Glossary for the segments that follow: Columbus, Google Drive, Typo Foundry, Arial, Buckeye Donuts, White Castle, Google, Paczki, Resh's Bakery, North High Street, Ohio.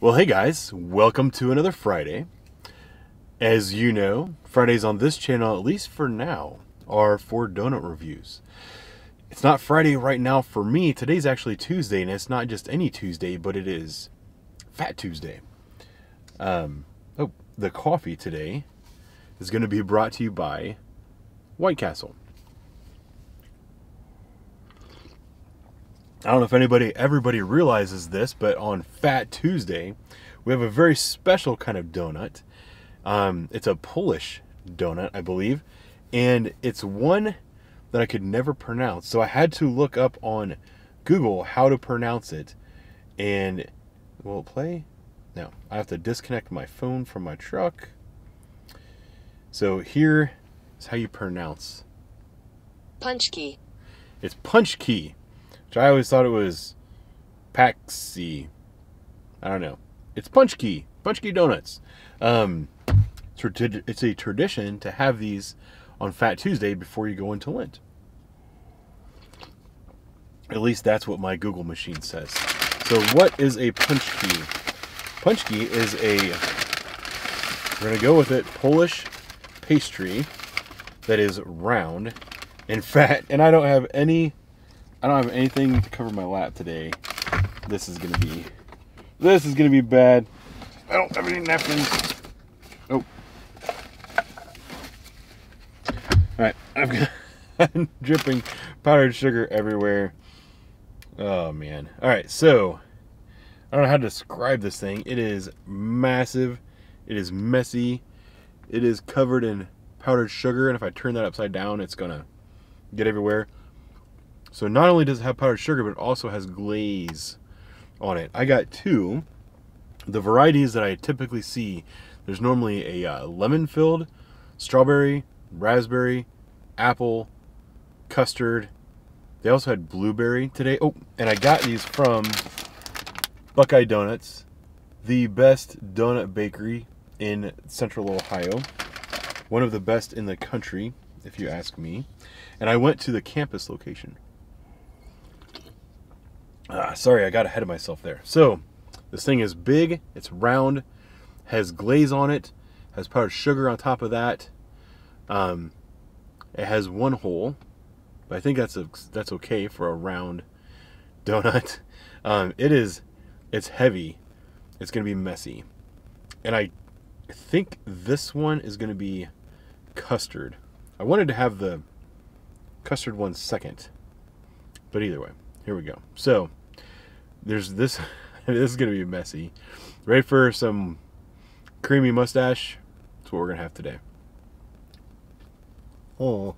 Well, hey guys, welcome to another Friday. As you know, Fridays on this channel, at least for now, are for donut reviews. It's not Friday right now for me. Today's actually Tuesday, and it's not just any Tuesday, but it is Fat Tuesday. The coffee today is going to be brought to you by White Castle. I don't know if everybody realizes this, but on Fat Tuesday, we have a very special kind of donut. It's a Polish donut, I believe, and it's one that I could never pronounce. So I had to look up on Google how to pronounce it, and will it play? No, I have to disconnect my phone from my truck. So here is how you pronounce. Paczki. It's Paczki. Which I always thought it was Paczki. I don't know. It's Paczki. Paczki Donuts. It's a tradition to have these on Fat Tuesday before you go into Lent. At least that's what my Google machine says. So what is a Paczki? Paczki is Polish pastry that is round and fat. And I don't have anything to cover my lap today. This is gonna be bad. I don't have any napkins. Oh. Alright, I'm dripping powdered sugar everywhere. Oh man. Alright, so I don't know how to describe this thing. It is massive. It is messy. It is covered in powdered sugar, and if I turn that upside down, it's gonna get everywhere. So not only does it have powdered sugar, but it also has glaze on it. I got two. The varieties that I typically see, there's normally a lemon-filled, strawberry, raspberry, apple, custard. They also had blueberry today. Oh, and I got these from Buckeye Donuts, the best donut bakery in Central Ohio. One of the best in the country, if you ask me. And I went to the campus location. Sorry, I got ahead of myself there. So, this thing is big, it's round, has glaze on it, has powdered sugar on top of that. It has one hole, but I think that's okay for a round donut. It's heavy, it's going to be messy. And I think this one is going to be custard. I wanted to have the custard one second, but either way, here we go. So, there's this. This is going to be messy. Ready for some creamy mustache? That's what we're going to have today. Oh.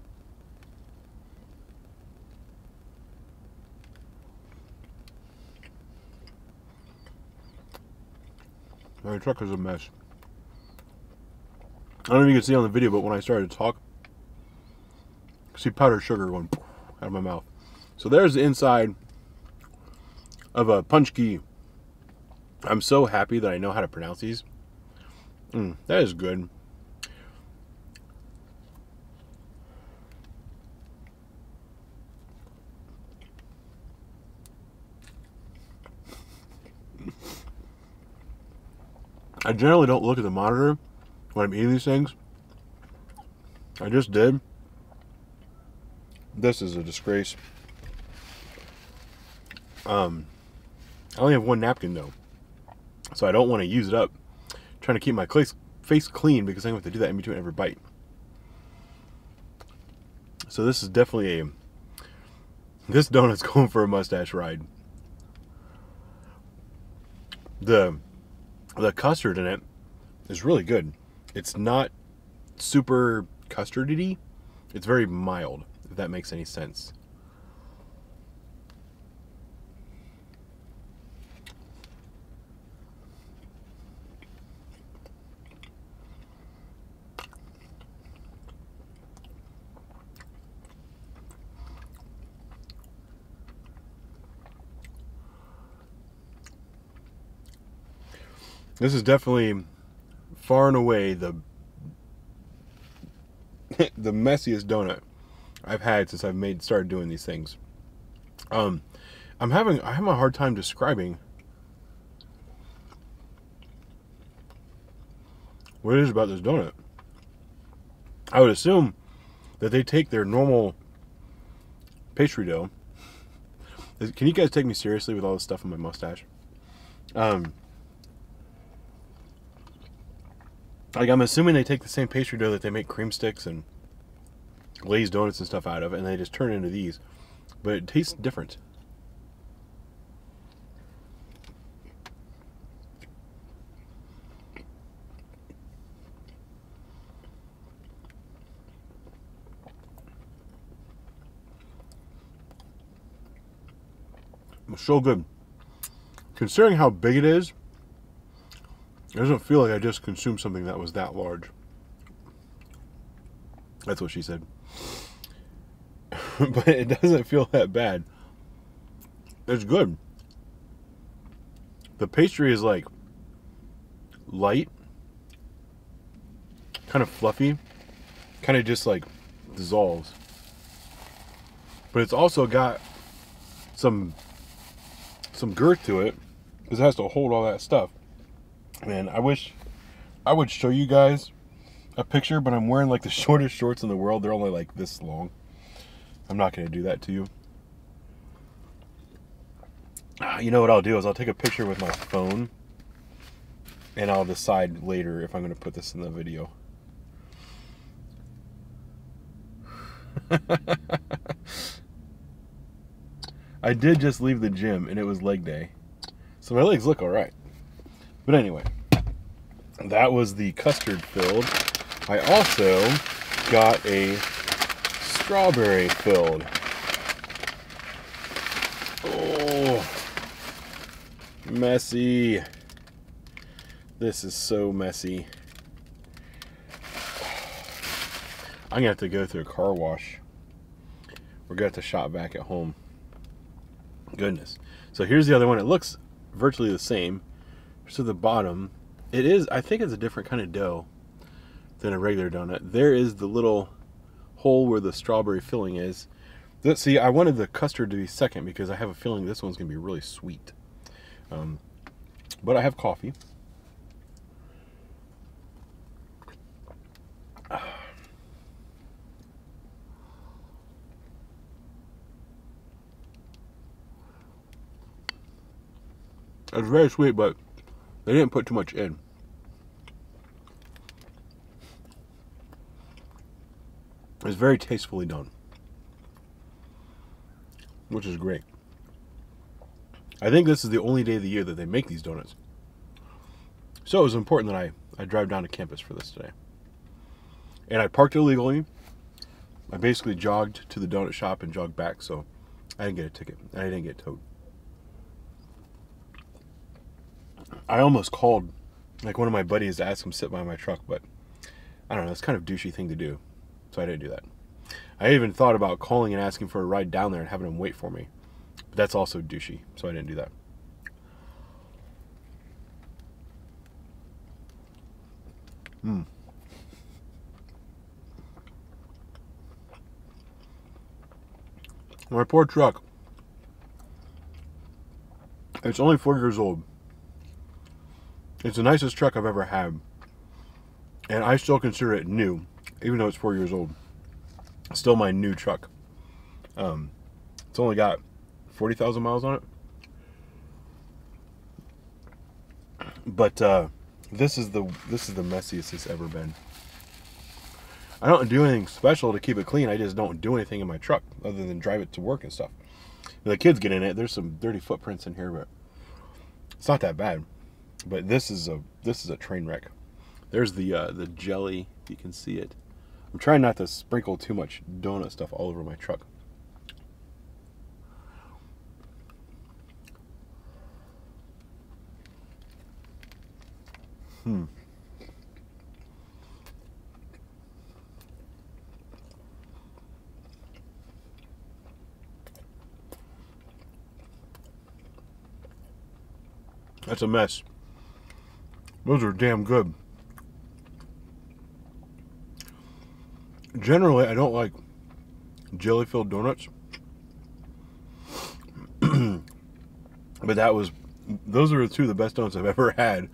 My truck is a mess. I don't know if you can see on the video, but when I started to talk, I see powdered sugar going out of my mouth. So there's the inside of a Paczki. I'm so happy that I know how to pronounce these. That is good. I generally don't look at the monitor when I'm eating these things. I just did. This is a disgrace. I only have one napkin though, so I don't want to use it up. I'm trying to keep my face clean because I'm going to have to do that in between every bite. So this is definitely this donut's going for a mustache ride. The custard in it is really good. It's not super custardy. It's very mild, if that makes any sense. This is definitely, far and away, the messiest donut I've had since I've started doing these things. I have a hard time describing what it is about this donut. I would assume that they take their normal pastry dough. Can you guys take me seriously with all this stuff on my mustache? Like, I'm assuming they take the same pastry dough that they make cream sticks and glazed donuts and stuff out of, and they just turn into these. But it tastes different. It was so good. Considering how big it is, it doesn't feel like I just consumed something that was that large. That's what she said. But it doesn't feel that bad. It's good. The pastry is like light, kind of fluffy, kind of just like dissolves. But it's also got some girth to it, because it has to hold all that stuff. Man, I wish I would show you guys a picture, but I'm wearing like the shortest shorts in the world. They're only like this long. I'm not going to do that to you. You know what I'll do is I'll take a picture with my phone, and I'll decide later if I'm going to put this in the video. I did just leave the gym, and it was leg day, so my legs look all right. But anyway, that was the custard filled. I also got a strawberry filled. Oh, messy. This is so messy. I'm gonna have to go through a car wash. We're gonna have to shop back at home. Goodness. So here's the other one. It looks virtually the same. So the bottom, it is, I think it's a different kind of dough than a regular donut. There is the little hole where the strawberry filling is. Let's see, I wanted the custard to be second because I have a feeling this one's gonna be really sweet. But I have coffee. It's very sweet, but they didn't put too much in. It's very tastefully done, which is great. I think this is the only day of the year that they make these donuts. So it was important that I drive down to campus for this today. And I parked illegally. I basically jogged to the donut shop and jogged back, so I didn't get a ticket. I didn't get towed. I almost called like one of my buddies to ask him to sit by my truck, but I don't know, it's kind of a douchey thing to do, so I didn't do that. I even thought about calling and asking for a ride down there and having him wait for me, but that's also douchey, so I didn't do that. My poor truck, it's only 4 years old. It's the nicest truck I've ever had, and I still consider it new, even though it's 4 years old. It's still my new truck. It's only got 40,000 miles on it, but this is the messiest it's ever been. I don't do anything special to keep it clean. I just don't do anything in my truck other than drive it to work and stuff. When the kids get in it, there's some dirty footprints in here, but it's not that bad. But this is a train wreck. There's the jelly, if you can see it. I'm trying not to sprinkle too much donut stuff all over my truck. That's a mess. Those are damn good. Generally, I don't like jelly-filled donuts. But those are two of the best donuts I've ever had.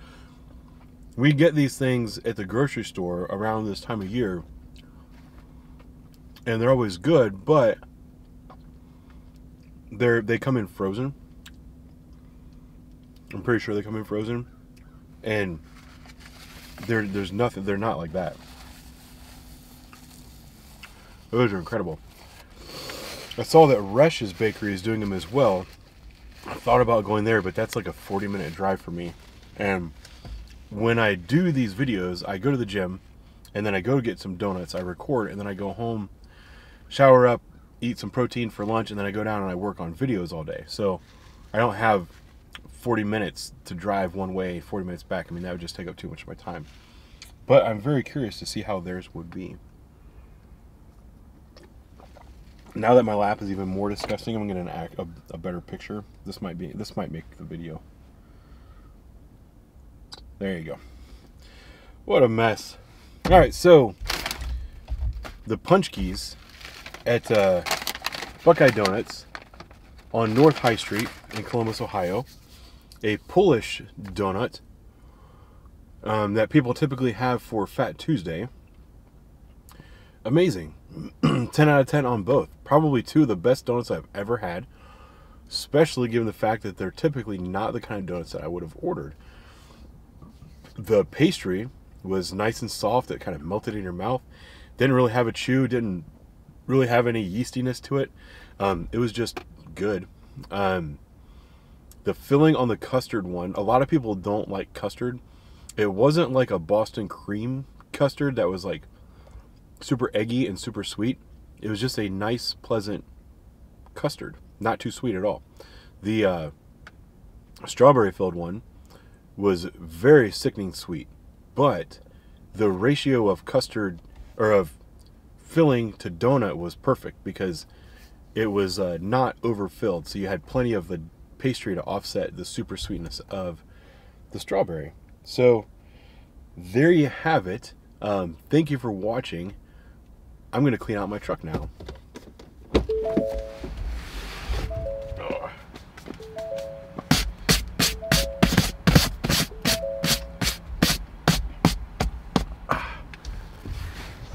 We get these things at the grocery store around this time of year, and they're always good, but they come in frozen. I'm pretty sure they come in frozen, and there's nothing. They're not like that. Those are incredible. I saw that Resh's Bakery is doing them as well. I thought about going there, but that's like a 40-minute drive for me. And when I do these videos, I go to the gym, and then I go to get some donuts. I record, and then I go home, shower up, eat some protein for lunch, and then I go down and I work on videos all day. So I don't have 40 minutes to drive one way, 40 minutes back. I mean, that would just take up too much of my time. But I'm very curious to see how theirs would be. Now that my lap is even more disgusting, I'm getting a better picture. This might make the video. There you go. What a mess. All right, so the Paczki's at Buckeye Donuts on North High Street in Columbus, Ohio, a Polish donut that people typically have for Fat Tuesday. Amazing. 10 out of 10 on both. Probably two of the best donuts I've ever had, especially given the fact that they're typically not the kind of donuts that I would have ordered. The pastry was nice and soft. It kind of melted in your mouth. Didn't really have a chew. Didn't really have any yeastiness to it. It was just good. The filling on the custard one, a lot of people don't like custard. It wasn't like a Boston cream custard that was like super eggy and super sweet. It was just a nice, pleasant custard, not too sweet at all. The strawberry filled one was very sickening sweet, but the ratio of custard or of filling to donut was perfect because it was not overfilled, so you had plenty of the pastry to offset the super sweetness of the strawberry. So there you have it. Thank you for watching. I'm going to clean out my truck now. Oh. Ah.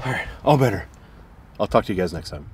All right, all better. I'll talk to you guys next time.